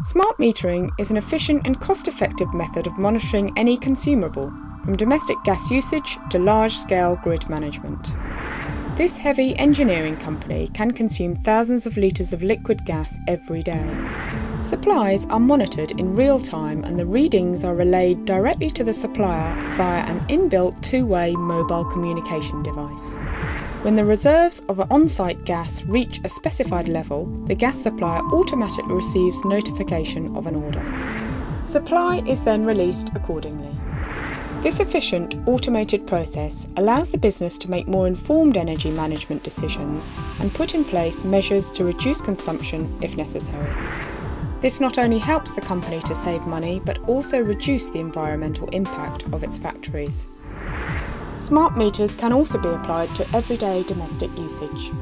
Smart metering is an efficient and cost-effective method of monitoring any consumable, from domestic gas usage to large-scale grid management. This heavy engineering company can consume thousands of litres of liquid gas every day. Supplies are monitored in real time and the readings are relayed directly to the supplier via an inbuilt two-way mobile communication device. When the reserves of an on-site gas reach a specified level, the gas supplier automatically receives notification of an order. Supply is then released accordingly. This efficient, automated process allows the business to make more informed energy management decisions and put in place measures to reduce consumption if necessary. This not only helps the company to save money, but also reduce the environmental impact of its factories. Smart meters can also be applied to everyday domestic usage.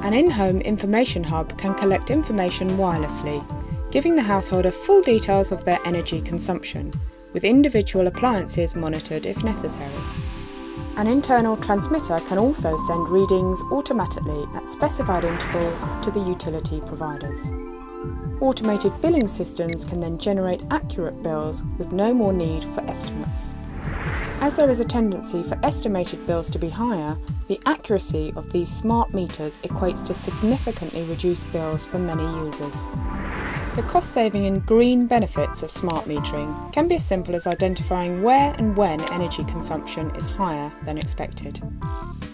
An in-home information hub can collect information wirelessly, giving the householder full details of their energy consumption, with individual appliances monitored if necessary. An internal transmitter can also send readings automatically at specified intervals to the utility providers. Automated billing systems can then generate accurate bills with no more need for estimates. As there is a tendency for estimated bills to be higher, the accuracy of these smart meters equates to significantly reduced bills for many users. The cost-saving and green benefits of smart metering can be as simple as identifying where and when energy consumption is higher than expected.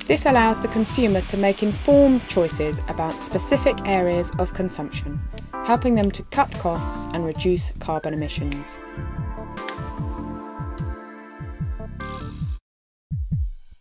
This allows the consumer to make informed choices about specific areas of consumption, helping them to cut costs and reduce carbon emissions.